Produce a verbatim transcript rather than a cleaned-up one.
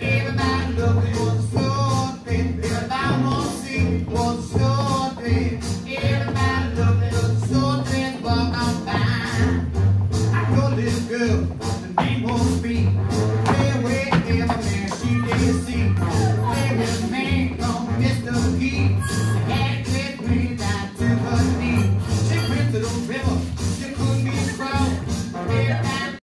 Everybody love it, so things walk on by. I know this girl.